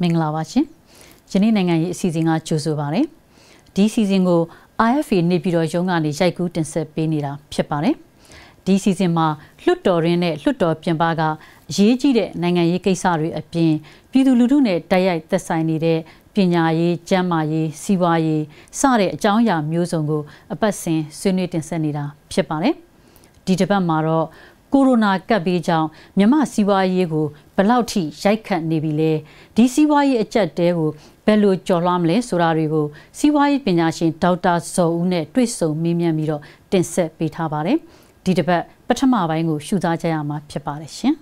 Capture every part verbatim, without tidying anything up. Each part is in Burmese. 민글라와신. 저는 내가 시즌가 조수바래. 이 시즌고 아이에프에 내비로 용안이 자이구 텐서베니라 펴바래. 이 시즌마 룻더린의 룻더 변바가 예지의 내가의 기사를 앞에 비둘루루네 다이아 뜻사인이래. 비냐이, 제마이, 시와이, 사례 장야 묘성고 아빠신 스니텐서니라 펴바래. 디데바마로 코로나 갑비장 미얀마 시와이고 블라우티 야이칸 네빌레 디 시와이 액젓대고 벨로 쩔라므레 소라리고 시와이 빈야신 닥터 소우네 트윗송 미면미로 텐셋 베타바레 디데바 파타마 바잉고 슈자자야마 펴바레신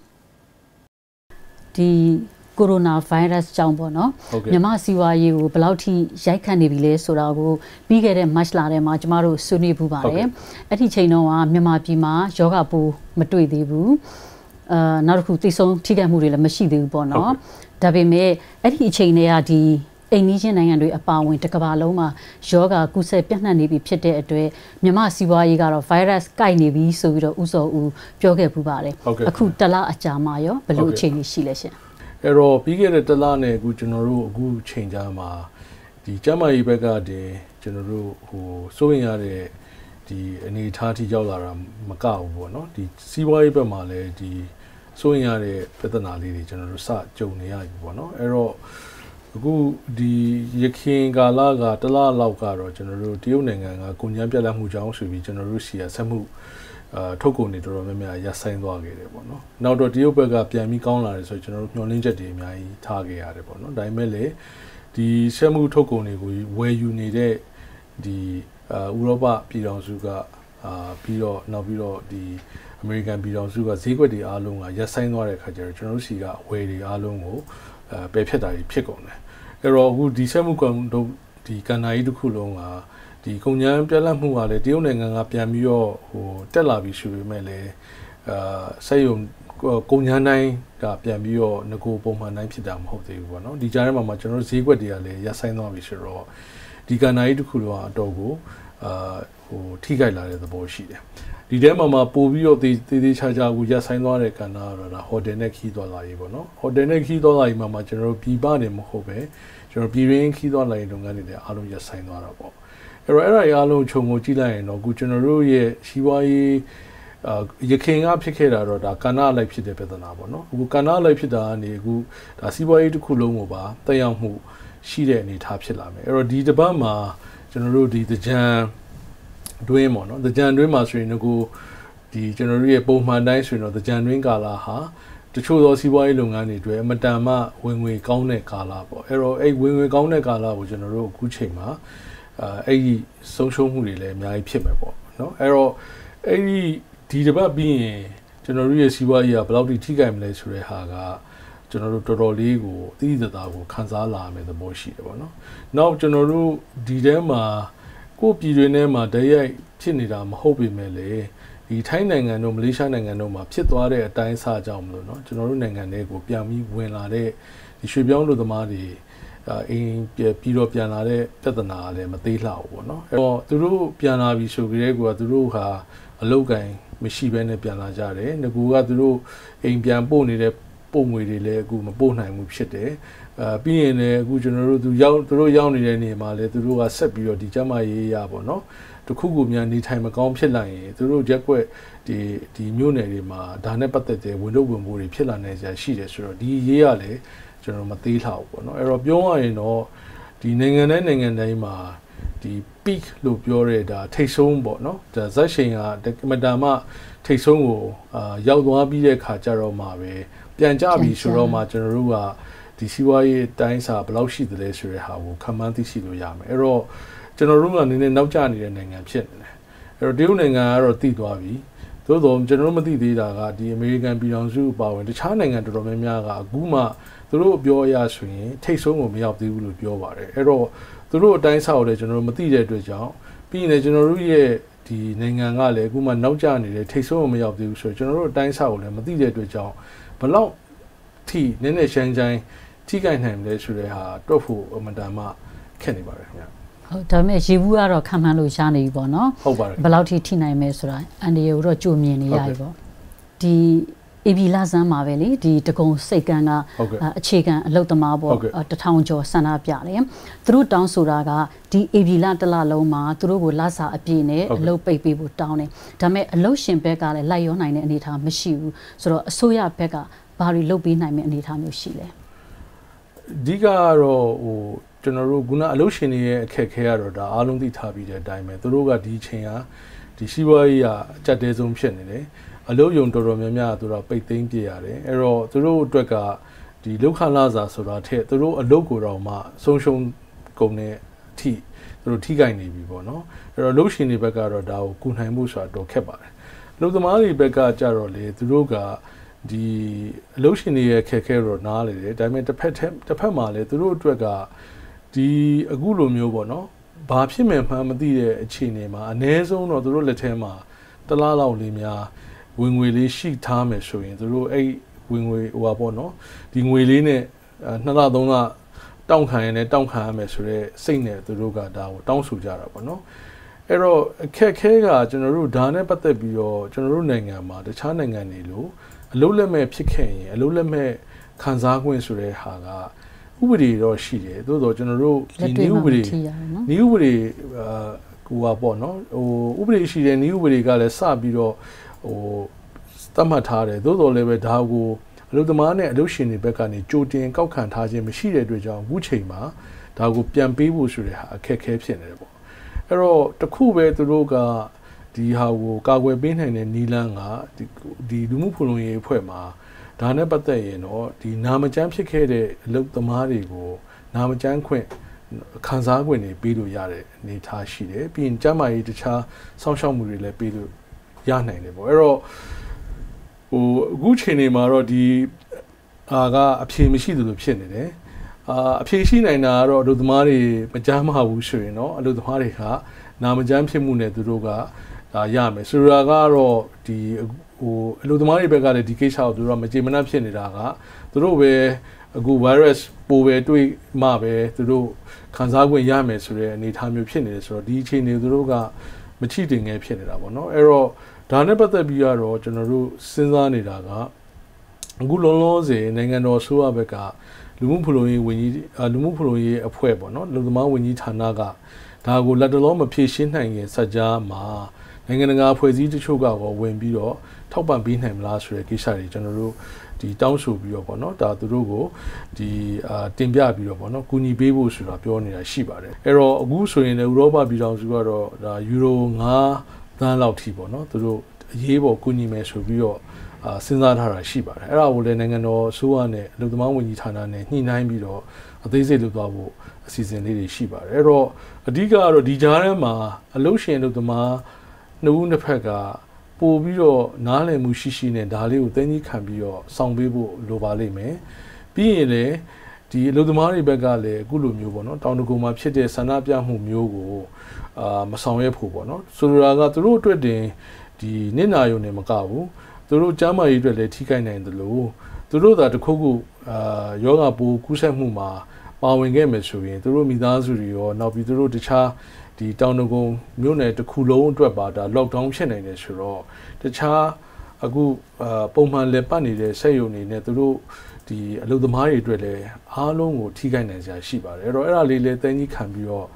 디 코로나 바이러스 장보노 미얀마 시와이고 블라우티 야이칸 네빌레 소라고 비게레 마슬라레마 저마로 스니부바레 아티 체인노와 미얀마 비마 요가부 므트이데부 아, 나르쿠 뜻송 티게무리라 마시데부 보노. 다베메 아리 체인에야 디 에니진 나이간들 아파윈 덕바롱마 요가 구세 뼈난네비 핏데 앳 미얀마 시와이 가로 바이러스 까이네비 소비로 우소우 뼈게부 바레. 아쿠 일 라 아자마요 블루 체인이 시레신. 에로 비게레 일 라네 아쿠 저너로 아쿠 체인자마 디 자마이 백가 디 저너로 호 소윈야레 디 애니타티 야올라 마카오 보노. 디 시와이 백마레 디 소인야레 페다나리리 저너로 사 쫌네야 보노. 에로 아쿠 디 예킨 갈라가 일 라 럭 가로 저너로 티우 나이간가 군잔 뼈란무 장을 수비 저너로 시야 삿무 아, 토고니 도로매매야 야사인 도와게래 보노. 나우도 티우 백가 뻬미 까운라레 소 저너로 묘린젯들이 아마이 타게야레 보노. 다이메레 디 삿무 토고니고 외유니데 디 아, 유럽 비랑수가 아, 비로 나비로 디 아메리칸 비랑수가 제거디 아롱아 야사인 놓아의 카제로 저는 시가 외리 아롱고 배패다리 펴고네. 그래서 후 디세무권도 디 가나이 두쿨롱아 디 공장 뼈란무가 레 대우 나라가 변비요 호 떼라비 수비메레 아, 사용 공장 나이가 변비요 너고 본만 나이 피다 못되고 보노. 디 자레마마 저는 제거디야 레 야사인 놓아비 시로 디가나이 두쿨로아 도고 아, 호 티가이라의 도보시데. 디데마마 보비요 디디차자고 야사인도아의 가나라 호데네 키도라이 보노. 호데네 키도라이 마마 저로 비바네 모호베. 저로 비린 키도라이 동안에 아로 야사인도아라 보. 에로 에라 아로 총고 찌라이노 구 저로의 시와이 아 예케인가 피케라로 다 가나라이 피데 베다나 보노. 구 가나라이 피다 아니 구다 시와이 두쿨롱고 바 따양무 시레 니타 핏라메. 에로 디데바마 저로 디데잔 드윈 뭐노. 대잔 드윈 마스리고 디 저너리의 본만 나이스리노 대잔 드윈 갈라하 저초도 시바이 롱간이 드에 아마탄마 윈윈 까운네 갈라 보. 에로 에이 윈윈 까운네 갈라고 저너로 아쿠 체인마 아 에이 송송무리 레 아마이 핏메 보. 노. 에로 에이 디데바 비인 저너리의 시바이야 블라우디 티가임레 소레 하가 저너로 도로리고 디다다고 칸사라메 더보 시데 보 노. 나우 저너로 디데마 고 비례네마 대야 핏니다 못베메레 이 타이 나이간도 말레이시아 나이간도 마 핏သွားတဲ့ အတိုင်း စာကြောင့်မလို့ เนาะ ကျွန်တော်တို့ နိုင်ငံတွေကို ပြန်ပြီး ဝင်လာတဲ့ ဒီ ရွှေပြောင်းလူသမားတွေ အိမ် ပြီးတော့ ပြန်လာတဲ့ ပြဿနာ လည်း မသေးလှဘူးပေါ့ เนาะ အဲ့တော့ သူတို့ ပြန်လာပြီ ဆိုကြတဲ့ကွာ သူတို့ဟာ အလုတ်ကင် မရှိဘဲနဲ့ ပြန်လာကြတယ် ငကူက သူတို့ အိမ် ပြန်ပို့နေတဲ့ ပို့ငွေတွေ လည်း အခု မပို့နိုင်ဘူး ဖြစ်တယ် 비엔에 구전으로 두양 들어 양이라니 말에 들어가 셋비로 디자마이야 보노. 두쿠구 면 니타임 가운 핏라이. 들어 잭괴 디디 묘네리 마 다네 빠떼데 윈도우 윈보리 핏라네 자 시데. 그래서 이 예야 레 저는 못떼라고 보노. 에러 뿅와인도 디 나이간네 나이간나이 마디 픽 로 뼈레 다 퇴송 보노. 자 잣셴가 데마다마 퇴송 고 아, 약သွား ပြီးတဲ့ ခါ ကြတော့ 마베. ပြန်ကြပြီ ဆိုတော့ 마 ကျွန်တော်တို့က 디시와의 다인사 블라우시들의 수레하고 칸만티시도 야메. 에로 저너루가 니네 나오자니는 나이간 핏네. 에로 디우나이간아로 띠သွားပြီ. 도도 저너루မသိသေးတာက 디 아메리칸 비랑수 ပါဝင် တခြား နိုင်ငံတော်တော်များများက အခုမှ သူတို့ပြောရဆိုရင် ထိတ်ဆုံးကို မရောက်သေးဘူးလို့ ပြောပါတယ်. အဲ့တော့ သူတို့အတိုင်းစာကိုလည်း ကျွန်တော်မသိတဲ့အတွက်ကြောင့် ပြီးရင် ကျွန်တော်တို့ရဲ့ 디နိုင်ငံကလည်း အခုမှ နောက်ကျနေတဲ့ ထိတ်ဆုံးကို မရောက်သေးဘူး ဆိုတော့ ကျွန်တော်တို့အတိုင်းစာကိုလည်း မသိတဲ့အတွက်ကြောင့် ဘလောက်ထိ နည်းနည်းရှမ်းရှမ်း ထိခိုက်နိုင်မလဲဆိုတဲ့ဟာတော့ဖို့အမှန်တမ်းမှခက်နေပါတယ်ခင်ဗျဟုတ်ဒါပေမဲ့ရေဘူးကတော့ခံမှန်းလို့ရှားနေပြီပေါ့နော်ဘယ်လောက်ထိထိနိုင်မလဲဆိုတာအန်ဒီရေကိုတော့ကြိုမြင်နေရပြီပေါ့ဒီ 이 이빌라산 마벨이 디트공 세간가 아치간 로드마보 타운조 산아비아레 드루 다운소라가 디 이빌라달라로마 드루고 라사 아비네 로페이피부 다운에 다음에 로신백가레 라이오나이네 아니타 마시우 그래서 소야백가 바리 로비나이네 아니타 묘시레 디가로 저너로 구나 로신이의 캐캐야로다 알롱디 타비데 다이메 드루가 디첸야 디시바이야 짜대좀 셴네 알로용 도로면야 도라 빼땡 빼야래. 에러 도로 뜻가 디 록하나자 소라 태 도로 알로고라마 송송 공네 티 도로 티가이니비 보노. 에러 록신이 백가로 다오 군나이무 소라 또 캅바래. 록드마리 백가 짜로레 도로가 디 록신이의 캐캐로 나레. 다음에 대패 대패 마레 도로 뜻가 디 아구로묘 보노. 바 피면 마음디의 이치니마 아내송 도로 레테마 달라라올리냐 윙웨이 시타메 쇼인 도로 에이 윙웨이 와보노 딩웨이네 나라동아 땅칸에 땅칸하메 소레 세이네 도로가 다오 땅수자라 보노 에러 캐캐가 저너루 다네 빠뜻 비요 저너루 나이냐마 다차 나이냐니로 알로렛메 픽켄이 알로렛메 간사권 소레 하가 우브리로 시제 도도 저너루 니 우브리 니 우브리 와보노 우브리 시제 니 우브리가 레 사비로 오, 담아타래. 도도레베 다고 알로드마네 알로신이 백간이 쪼딘 깎칸 타지면 시래되죠. 무체이마. 다고 변비부 수레 아케케 핀네 보. 에러 특후베 도로가 디하고 가괴 빈내네 니란가 디 루무폴론의 회마. 다네 빠떼예 노. 디 나마짠 픽케데 알로드마리고 나마짠 퀸 간사권이 비루 야레 니타 시레. 빈 짬마이 대차 상상물이레 비루 야나이네 뭐. 에러 오 구체네 마로디 아가 아피미시도로 피네네. 아 아피시나이나로 로드마리 마자마하고 쇼이노. 로드마리가 나마잠 피문에 도로가 야메. 수라가로 디오 로드마리 백가레 디케샤오 도로 마제마나 피네다가 도로 왜 아구 바이러스 보베 တွေ့ 마베 도로 간사권 야메 소레 아니타묘 피네. 그래서 이 체네 도로가 마치딩에 피네다 보노. 에러 다음에 바다비야로 저너루 신사니다가 구론론세 나이간도 소아백가 루무폴론의 원이 루무폴론의 업회 보노 루드마 원이 타나가 다고 렛들로마 피신 나이게 사자마 나이간가 회지 뜻초가 원비로 턱반 비나이라 소레 기사리 저너루 디 다운소 비요 보노 다 도로고 디 딘벼 비요 보노 군이 베보 소라 벼니다 시바레 에러 아구 소인네 유로파 비장수가로 다 유로 오 ตลอดยี้บ่กุญีแม้ဆိုပြီးတော့စဉ်းစားထားတာရှိပါတယ်အဲ့ဒါကိုလည်းနိုင်ငံတော်အစိုးရနဲ့အလုပ်သမားဝန်ကြီးဌာနနဲ့ညှိနှိုင်းပြီးတော့အသေးစိတ်လုပ်သွားဖို့အစီအစဉ်လေးတွေရှိပါတယ်အဲ့တော့အဓိကကတော့ဒီကြားထဲမှာအလုပ်ရှင်အလုပ်သမားနှုတ်ဦးနှစ်ဖက် မဆောင်ရွက်ဖို့ပေါ့နော် ဆိုလိုတာကသူတို့အတွက်တင်ဒီနေနာယုံနေမကဘူးသူတို့ကျမ်းမာရေးအတွက်လည်းထိခိုက်နိုင်တယ်လို့ သူတို့သာတစ်ခုခုအာယောဂါပိုးကူးဆက်မှုမှာပါဝင်ခဲ့မယ်ဆိုရင် သူတို့မိသားစုတွေရော နောက်ပြီးသူတို့တခြားဒီတောင်တကုန်းမြို့နယ်တစ်ခုလုံးအတွက်ပါဒါ lockdown ဖြစ်နေတယ်ဆိုတော့ တခြားအခုပုံမှန်လက်ပတ်နေတဲ့စက်ရုံတွေနဲ့သူတို့ဒီအလုပ်သမားတွေအတွက်လည်းအားလုံးကိုထိခိုက်နိုင်စရာရှိပါတယ် အဲ့တော့အဲ့ဒါလေးလည်းတင်ကြီးခံပြီးတော့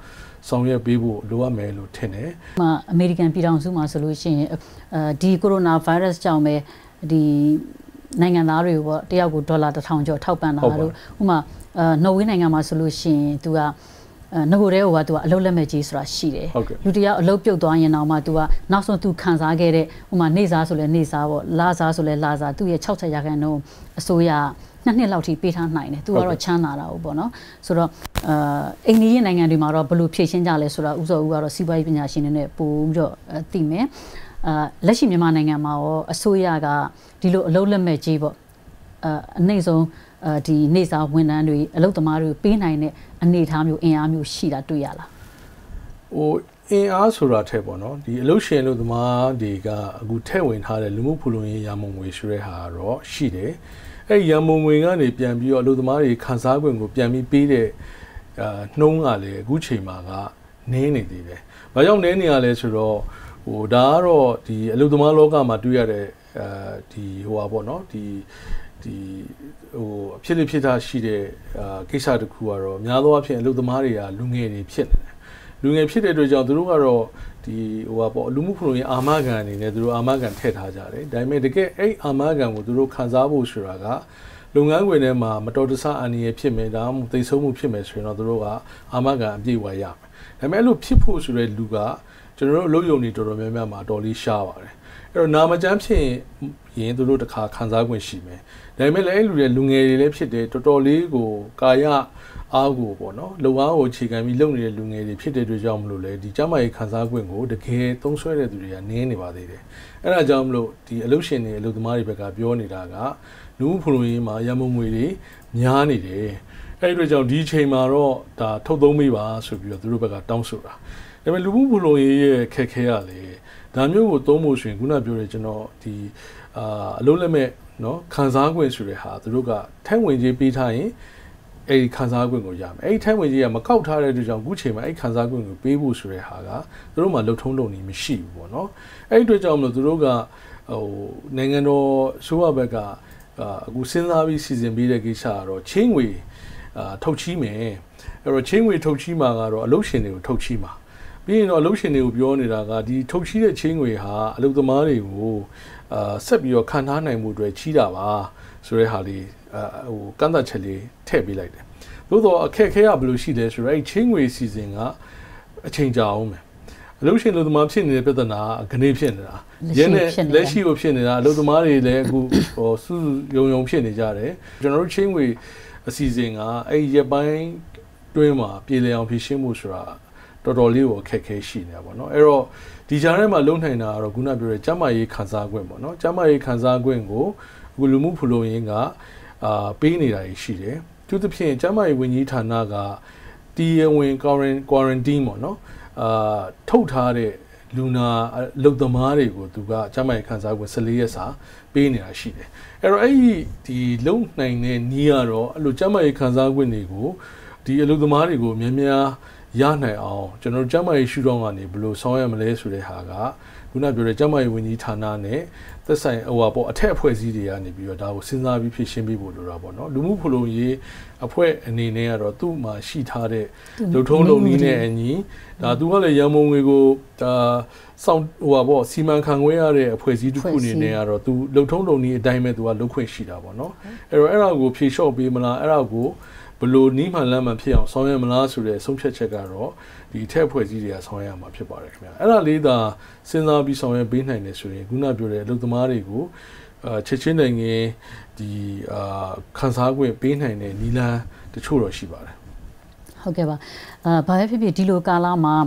성역비부 로아멜로 테네. 마 아메리칸 비랑수마 솔루션 디 코로나 바이러스 자오메 디 나이간다르이고 일 억고 달러 천 조 ထောက်ပံ့တာလို့ ဥမာ 노웨이 နိုင်ငံမှာဆိုလို့ရှိရင်သူက 노고레오가 또 알로렛매지 소라 시래. 루디야 알로뼈သွားရင်တော့မှ तू가 နောက်ဆုံးသူခံစားခဲ့တဲ့ ဥမာ နေစားဆိုလဲ နေစားပေါ့ လာစားဆိုလဲ လာစား သူ့ရဲ့ sixty percent နှစ်နှစ်လောက်ထိပေးထားနိုင်တယ် သူကတော့ ချမ်းသာတာဟုတ်ပေါ့နော် ဆိုတော့ အိန္ဒိယနိုင်ငံတွေမှာတော့ ဘယ်လိုဖြည့်ရှင်းကြလဲဆိုတာ ဥစ္စာဦးကတော့ စီးပွားရေးပညာရှင်တွေနဲ့ပို့ပြီးတော့သိမယ် လက်ရှိမြန်မာနိုင်ငံမှာရော အစိုးရက ဒီလိုအလုပ်လက်မဲ့ကြီးပေါ့ အနည်းဆုံး ဒီနေစာဝန်ထမ်းတွေ အလုပ်သမားတွေ ပေးနိုင်တဲ့ အနေအထားမျိုး အင်အားမျိုး ရှိတာတွေ့ရလား ဟို အင်အားဆိုတာထဲပေါ့နော် ဒီအလုပ်ရှင်အလုပ်သမားတွေက အခုထည့်ဝင်ထားတဲ့ လူမှုဖူလုံရေးရမုံငွေဆိုတဲ့ဟာကတော့ ရှိတယ် အဲ့ရမုံငွေကနေပြန်ပြီးတော့အလုပ်သမားတွေခံစား권ကိုပြန်ပြီးပေးတဲ့နှုံးကလည်းအခုချိန်မှာကနင်းနေသေးတယ်။ဘာကြောင့်နင်းနေရလဲဆိုတော့ဟိုဒါကတော့ဒီအလုပ်သမားလောကမှာတွေ့ရတဲ့ uh, di huabo no di di o phyele phita shi de kaisa de khu aro myathwa phyin alutama de ya lunghe ni phit ne lunghe phit de twa jaw tu ru ka ro di hua paw alumu khu yin amagan ani ne tu ru amagan thae tha ja de dai mae taket ai amagan ko tu ru khan sa pho sura ka lungan gwin ne ma matotasa ani ye phit me da mu tai sou mu phit me soyin no tu ru ka amagan a pyi wa ya da mae ai lo phit pho so de lu ka 저는 로요니 도로면면 마돌리 샤와래. 그래서 나마잠 피 얘들도 다 간사권 시매. 다음에 애 루레 룽에리래 피대 도돌리고 가야 아고 보노. 로아고 지간이 룽네 룽에리 피대 되죠 몰로 래. 이 자마의 간사권고 되게 똥쇠래 들이야 내니 바대래. 에라 자물로 이 알루션이 알루드마리 백가 벼니다가 누 프로미마 야몽무이리 냐니래. 에이로 자 이 체마로 다 토도미 봐. 소비로 두루백가 똥소라. 그다음에 루부블로의 케케야리 남녀고 도모 수인 구나 벼래 저노 디 알로레메 노 간사권 수레 하 두루가 타인원지 비타인 에이 간사권고 야메 에이 타인원지가 막각 타래 두장 구체마 에이 간사권고 빼부 수레 하가 두루마 럭통동이 미시 보노 에이 드장으로 두루가 호 나이간도 수와백가 아구 신사비 시즌 비의 기사로 칭위 톡치메 에로 칭위 톡치마가로 알로신이고 톡치마 비는 알루션이고 벼니다가 이 톡치의 칭위가 알루드마리고 아 셉비어 칸타 나이무 드에 치다 봐. 소래 하리 호 깐다 첼리 태 비라이 돼. 도도 아케케야 블루 시대 소래 칭위 시즌가 체인자 오메. 알루션 로드마 핀네 뼈다나 그네 핀네다. 얘네 레시고 핀네다. 로드마리 레 호 수 용용 핀네 자래. 저너 칭위 시즌가 에 예바인 뇌마 빌레양 피신무 소라 도돌리오 케케시냐 보노. 에로 디자인에마 롱나이나로 군나벼의 자마의 간사권 보노. 자마의 간사권고 루무 플로잉가 아 베이니라이 시레. 두드핀 자마의 원지 타나가 디예원 쿼런 쿼런틴 보노. 아 톡타의 루나 럭더마리고 두가 자마의 간사권 십사 일 사 베이니라 시레. 에로 에이 디 롱나이네 니아로 알로 자마의 간사권이고 디 럭더마리고 몇몇 야네 어 저는 자마의 슈롱아니 블루 성야말레 수레하가 군나벼의 자마의 원지 타나네 뜻사이 어와보 아태အဖွဲ့စီတွေကနေ ပြီးတော့ ဒါကို စဉ်းစားပြီး ဖြည့်ရှင်းပြီးပို့လိုတာ ပေါ့နော် လူမှုဖွံ့ဖြိုးရေး အဖွဲ့အနေနဲ့ကတော့ သူ့မှာ ရှိထားတဲ့ လုံထုံးလုံနည်းနဲ့အညီ ဒါ သူကလည်း ရန်ပုံငွေကို ဒါ စောင့် ဟိုပါပေါ့ စီမံခန့်ခွဲရတဲ့ အဖွဲ့စီတစ်ခုအနေနဲ့ကတော့ သူ လုံထုံးလုံနည်းအတိုင်းပဲ သူက လုပ်ခွင့်ရှိတာ ပေါ့နော် အဲ့တော့ အဲ့ဒါကို ဖြေလျှော့ပေးမလား အဲ့ဒါကို ဘလို့နီးမှန်လမ်းမှန်ဖြစ်အောင် ဆောင်ရွက်မလား ဆိုတဲ့ ဆုံးဖြတ်ချက်ကတော့ 이 태포지리아 성향 막 펴봐라 그냥. 에라리다 신사비 성향 비난에 수리 군나별의 로드마리고 최신행의 이 간사구의 비난에 니라 대초로 시바라. 오케이 봐. 바이피비 딜로칼라마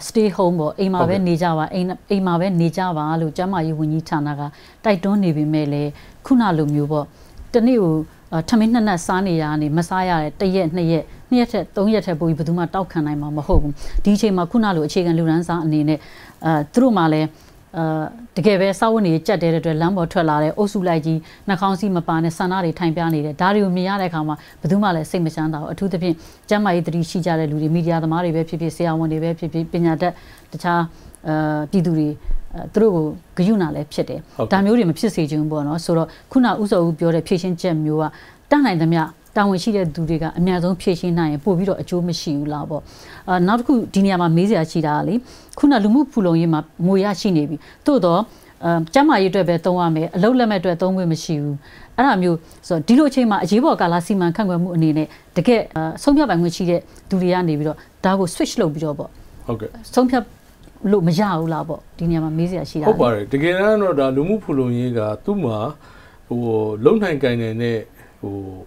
스테이 홈 뭐 에이마 왜 내자와 에이마 왜 내자와 로 자마이 원이 차나가 타이톤 네비메레 쿠나 로 묘 뭐. 떼니우 탐민 ྣ나 사니야니 마사야레 떼예 네 예 နှစ်ရက်ထက်သုံးရက်ထက် ပိုပြီး ဘယ်သူမှ တောက်ခံနိုင်မှာ မဟုတ်ဘူး ဒီအချိန်မှာ ခုနလို အခြေခံလူရန်စား အနေနဲ့ အဲ သူတို့မှ လည်း အဲ တကယ်ပဲ စောက်ဝတ်နေ ကြက်တဲတဲ့ အတွက် လမ်းပေါ် ထွက်လာတဲ့ အုပ်စုလိုက်ကြီး နှာခေါင်းစီးမပါနဲ့ ဆန္ဒတွေ ထိုင်ပြနေတဲ့ ဒါတွေကို မြင်ရတဲ့ အခါမှာ ဘယ်သူမှ လည်း စိတ်မချမ်းသာဘူး အထူးသဖြင့် ကျန်းမာရေး သတိရှိကြတဲ့ လူတွေ မီဒီယာသမားတွေ ပဲ ဖြစ်ဖြစ် ဆရာဝန်တွေ ပဲ ဖြစ်ဖြစ် ပညာတတ် တခြား အဲ ပြည်သူတွေ သူတို့ကို ဂရုဏာ လည်း ဖြစ်တယ် ဒါမျိုးတွေ မဖြစ်စေချင်ဘူး ပေါ့ နော် ဆိုတော့ ခုန ဥစ္စာဦး ပြောတဲ့ ဖြည့်ရှင်းချက် မျိုးက တတ်နိုင်သမျှ တာဝန်ရှိတဲ့သူတွေက အများဆုံးဖြည့်ရှင်းနိုင်ရင် ပို့ပြီးတော့ အကျိုးမရှိဘူးလား ပေါ့ အာ နောက်တစ်ခု ဒီနေရာမှာ မေးစရာရှိတာကလေ ခုန လူမှုဖူလုံရေးမှာ ငွေရရှိနေပြီ သို့တော့ ကျန်းမာရေးအတွက်ပဲ သုံးရမယ် အလုပ်လက်မဲ့အတွက် သုံးခွင့်မရှိဘူး အဲ့ဒါမျိုး ဆိုတော့ ဒီလိုအချိန်မှာ အရေးပေါ်ကာလစီမံခန့်ခွဲမှု အနေနဲ့ တကယ် ဆုံးဖြတ်ပိုင်ခွင့်ရှိတဲ့သူတွေကနေပြီးတော့ ဒါကို switch လုပ်ပြီးတော့ ပေါ့ ဟုတ်ကဲ့ ဆုံးဖြတ်လို့မရဘူးလား ပေါ့ ဒီနေရာမှာ မေးစရာရှိတာ ဟုတ်ပါတယ် တကယ်တော့ ဒါ လူမှုဖူလုံရေးက သူ့မှာ ဟို လုံထိုင်ကင်တဲ့နဲ့ ဟို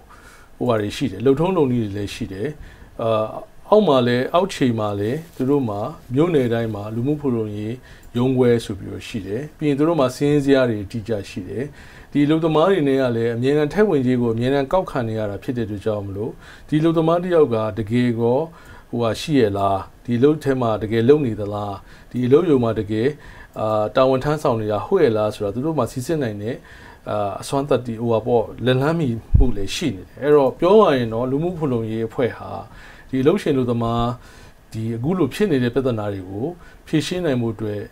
오아리 시대, 로통동이 내 시대, 아, 아우마레, 아우치마레, 드로마, 묘네라이마, 루무프로니, 용구의 수비오 시대, 비드로마 신지아리 디자 시대, 디 로도마리네아레, 미얀 태원지고, 미얀 까우카니아라 피데드 자움로, 디 로도마리아가 데게고, 우아 시에라, 디 로테마 데게 롱니더라, 디 로요마 데게, 아, 다원탄사오니아 호에라스라, 드로마 시세나이네, 아, 선뜻이 오아보 렐람이 부레 시네. 에러 뼈와인 어 루무풀롱이의 회하. 이 로션로더마 이 구루 피네의 배다나리고 피신의 모드에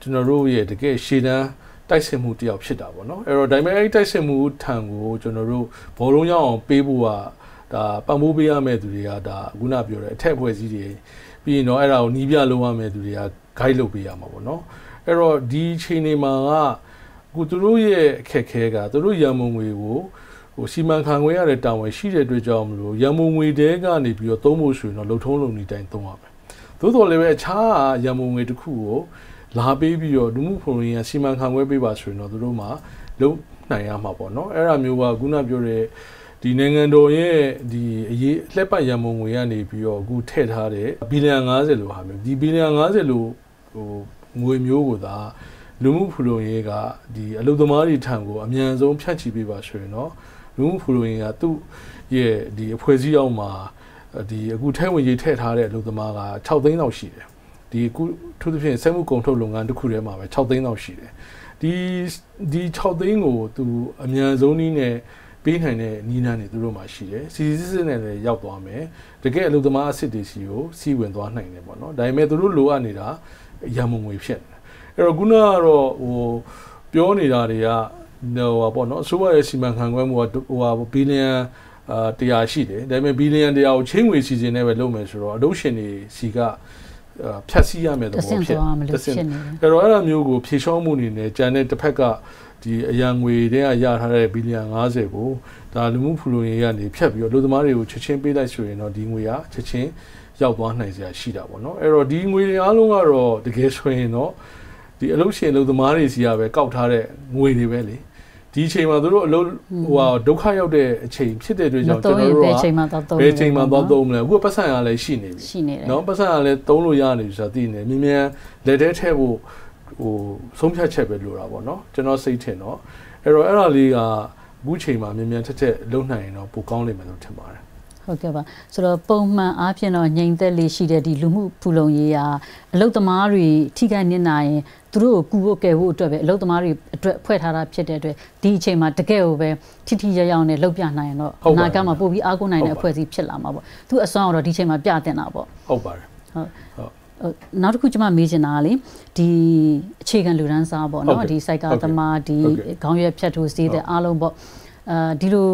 저너로에 되게 시나 တိုက်ဆင်မှုတစ်ယောက်ဖြစ်တာပေါ့နော်အဲ့တော့ဒါပေမဲ့အဲ့တိုက်ဆင်မှုထံကိုကျွန်တော်တို့ဘောလုံးရောက်အောင်ပေးဖို့ကဒါပံ့ပိုးပေးရမယ့်သူတွေကဒါခုနပြောတဲ့အထက်ဖွဲ့စည်းတွေပြီးရင်တော့အဲ့ဒါကိုနီးပြလုပ်ရမယ့်သူတွေက guide လုပ်ပေးရမှာပေါ့နော်အဲ့တော့ဒီအချိန်နေမှာကအခုသူတို့ရဲ့အခက်အခဲကသူတို့ရန်မုံငွေကိုဟိုစီမံခန့်ခွဲရတဲ့တာဝန်ရှိတဲ့အတွက်ကြောင့်မလို့ရန်မုံငွေတဲကနေပြီးတော့သုံးဖို့ဆိုရင်တော့လုံထုံးလုံနေတိုင်းသုံးရမယ်သို့တော်လည်းပဲအခြားရန်မုံငွေတစ်ခုကိုလာပေးပြီးတော့လူမှုဖွံ့ဖြိုးရေးစီမံခန့်ခွဲပေးပါဆိုရင်တော့သူတို့မှလုံးနိုင်ရမှာပေါ့နော်အဲ့ဒါမျိုးကခုနပြောတဲ့ဒီနိုင်ငံတော်ရဲ့ဒီအရေးအလှည့်ပတ်ရန်မုံငွေကနေပြီးတော့အခုထည့်ထားတဲ့ဘီလီယံငါးဆယ်လို့ဟာမျိုးဒီဘီလီယံငါးဆယ်လို့ဟိုငွေမျိုးကိုသာလူမှုဖွံ့ဖြိုးရေးကဒီအလုပ်သမားတွေထံကိုအမြန်ဆုံးဖြန့်ချိပေးပါဆိုရင်တော့လူမှုဖွံ့ဖြိုးရေးကသူ့ရဲ့ဒီအဖွဲ့အစည်းအောက်မှာဒီအခုထိုင်ဝင်ရေးထည့်ထားတဲ့အလုပ်သမားက၆သိန်းလောက်ရှိတယ်ဒီအခုထို့သဖြင့်စက်မှုကုန်ထုတ်လုပ်ငန်းတစ်ခုထဲမှာပဲ၆သိန်းလောက်ရှိတယ်ဒီဒီ၆သိန်းကိုသူအမြန်ဆုံးနည်းနဲ့ပေးနိုင်တဲ့နည်းလမ်းတွေသူတို့မှာရှိတယ်စီစစ်စစ်နဲ့လည်းရောက်သွားမယ်တကယ်အလုပ်သမားအစစ်တေစီကိုစီးဝင်သွားနိုင်တယ်ပေါ့နော်ဒါပေမဲ့သူတို့လိုအပ်နေတာရန်မုံငွေဖြစ်တယ်အဲ့တော့ခုနကတော့ဟိုပြောနေတာတွေကဟိုပေါ့နော်အစိုးရရဲ့စီမံခန့်ခွဲမှုကဟိုဟာဘီလီယံအာတရားရှိတယ်ဒါပေမဲ့ဘီလီယံတရားကိုချင်းငွေစီစဉ်နဲ့ပဲလုပ်မယ်ဆိုတော့အလုပ်ရှင်တွေစီကဖြတ်စီရမယ်သဘောဖြစ်တယ်အဲ့တော့အဲ့လိုမျိုးကိုဖြေလျှော့မှုအနေနဲ့ကျန်တဲ့တစ်ဖက်ကဒီအရန်ငွေတွေကရထားတဲ့ဘီလီယံငါးဆယ်ကိုဒါလူမှုဖူလုံရေးကနေဖြတ်ပြီးတော့လူသမားတွေကိုချက်ချင်းပေးလိုက်ဆိုရင်တော့ဒီငွေကချက်ချင်းရောက်သွားနိုင်စရာရှိတာပေါ့နော်အဲ့တော့ဒီငွေတွေအားလုံးကတော့တကယ်ဆိုရင်တော့ဒီအလုပ်ရှင်လူသမားတွေစီကပဲကောက်ထားတဲ့ငွေတွေပဲလေဒီအချိန်မှာတို့အလုပ်ဟိုဟာဒုက္ခရောက်တဲ့အချိန်ဖြစ်တဲ့အတွက်ကြောင့်ကျွန်တော်တို့ကဘယ်အချိန်မှသွားသုံးဘယ်အချိန်မှသွားသုံးမလဲအခုပတ်စံရလည်းရှိနေပြီရှိနေတယ်နော်ပတ်စံရလည်းသုံးလို့ရနေပြီဆိုတာသိနေမြန်မြန်လက်ထဲထည့်ဖို့ဟိုဆုံးဖြတ်ချက်ပဲလိုတာပေါ့နော်ကျွန်တော်စိတ်ထင်တော့အဲ့တော့အဲ့ဒါလေးကအခုအချိန်မှာမြန်မြန်ထက်ထက်လုပ်နိုင်ရင်တော့ပိုကောင်းလိမ့်မယ်လို့ထင်ပါတယ်ဟုတ်ကဲ့ပါဆိုတော့ပုံမှန်အားဖြင့်တော့ငြိမ်သက်လေးရှိတဲ့ဒီလူမှုဖူလုံရေးရာအလုပ်သမားတွေထိခိုက်နေနိုင်ရင်သူတို့ကိုကူဖို့ကယ်ဖို့အတွက်ပဲအလုပ်သမားတွေအတွက်ဖွဲ့ထားတာဖြစ်တဲ့အတွက်ဒီအချိန်မှာတကယ်ကိုပဲထိထိရရအောင်နဲ့လှုပ်ပြနိုင်ရင်တော့အနာဂတ်မှာပို့ပြီးအားကိုးနိုင်တဲ့အဖွဲ့အစည်းဖြစ်လာမှာပေါ့သူအစွမ်းတော့ဒီအချိန်မှာပြတင်တာပေါ့ဟုတ်ပါတယ်ဟုတ်ဟုတ်နောက်တစ်ခုကျွန်မမေးချင်တာကလေဒီအခြေခံလူတန်းစားပေါ့နော်ဒီစိုက်ကားသမားဒီခေါင်းရွက်ဖြတ်ထိုးစေးတဲ့အားလုံးပေါ့အဲဒီလို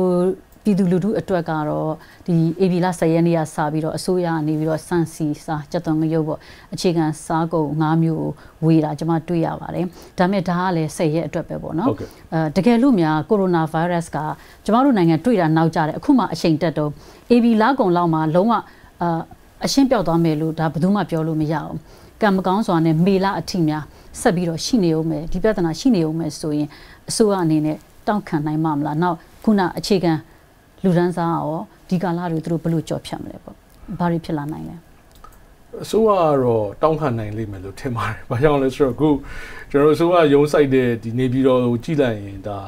ပြည်သူလူထုအတွက်ကတော့ဒီအေဗီလာဆယ်ရက်နေ့ကစပြီးတော့အစိုးရအနေပြီးတော့စံစီစာကြက်သွန်ငရုတ်ပေါ့အခြေခံစားကုန်ငါးမျိုးကိုဝေတာကျွန်မတွေ့ရပါတယ်ဒါမဲ့ဒါကလည်းဆယ်ရက်အတွက်ပဲပေါ့နော်အဲတကယ်လို့များကိုရိုနာဗိုင်းရပ်စ်ကကျွန်မတို့နိုင်ငံတွေ့တာနောက်ကျတယ်အခုမှအချိန်တက်တော့အေဗီလာကုန်လောက်မှလုံးဝအာအရှင်းပြောက်သွားမယ်လို့ဒါဘယ်သူမှပြောလို့မရအောင်ကံမကောင်းစွာနဲ့မေလာအထိများဆက်ပြီးတော့ရှိနေဦးမယ်ဒီပြဿနာရှိနေဦးမယ်ဆိုရင်အစိုးရအနေနဲ့တောင်းခံနိုင်မှာမလားနောက်ခုနအခြေခံလူတန်းစားရောဒီကာလတွေသူတို့ဘလို့ကြော်ဖြတ်မလဲပေါ့ဘာတွေဖြစ်လာနိုင်လဲအစိုးရကတော့တောင်းခံနိုင်လိမ့်မယ်လို့ထင်ပါတယ်ဘာကြောင့်လဲဆိုတော့အခုကျွန်တော်အစိုးရရုံးဆိုင်တဲ့ဒီနေပြည်တော်ကိုကြည့်လိုက်ရင်ဒါ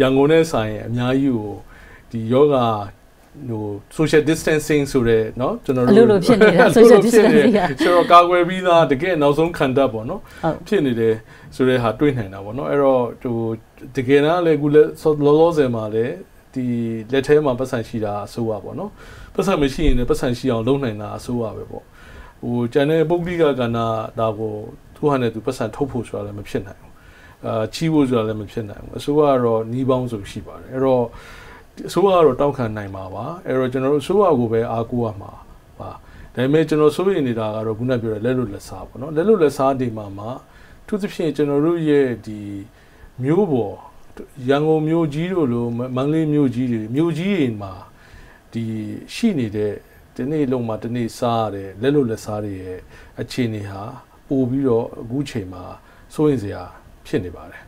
ရန်ကုန်နဲ့ဆိုင်အများကြီးကိုဒီယောဂဟို social distancing ဆိုတဲ့เนาะကျွန်တော်တို့အလိုလိုဖြစ်နေတာ social distancing ဆိုတော့ကာကွယ်ပြီးသားတကယ်နောက်ဆုံးခံတတ်ပေါ့เนาะဖြစ်နေတယ်ဆိုတဲ့ဟာတွေးနိုင်တာပေါ့เนาะအဲ့တော့ဟိုတကယ်တော့လည်းအခုလောလောဆယ်မှာလည်းဒီလက်ထဲမှာပတ်စံရှိတာအစိုးရပေါ့เนาะပတ်စံမရှိရင်လည်းပတ်စံရှိအောင်လုပ်နိုင်တာအစိုးရပဲပေါ့ဟိုကျန်တဲ့ပုဂ္ဂလိကကဏ္ဍဒါကိုသူဟာနဲ့သူပတ်စံထုတ်ဖို့ဆိုတာလည်းမဖြစ်နိုင်ဘူးအာချီးဖို့ဆိုတာလည်းမဖြစ်နိုင်ဘူးအစိုးရကတော့နှီးပေါင်းစုံရှိပါတယ်အဲ့တော့အစိုးရကတော့တောက်ခံနိုင်မှာပါအဲ့တော့ကျွန်တော်တို့အစိုးရကိုပဲအားကိုးရမှာပါဒါပေမဲ့ကျွန်တော်စိုးရိမ်နေတာကတော့ခုနပြောတဲ့လက်လွတ်လက်စားပေါ့နော်လက်လွတ်လက်စားဒီမှာမှာအထူးသဖြင့်ကျွန်တော်တို့ရဲ့ဒီမြို့ပေါ်ရန်ကုန်မြို့ကြီးတို့လိုမန္တလေးမြို့ကြီးတွေမြို့ကြီးတွေမှာဒီရှိနေတဲ့ဒီနေ့လုံးမှာဒီနေ့စားရတဲ့လက်လွတ်လက်စားတွေရဲ့အခြေအနေဟာပိုပြီးတော့အခုချိန်မှာစိုးရိမ်စရာဖြစ်နေပါတယ်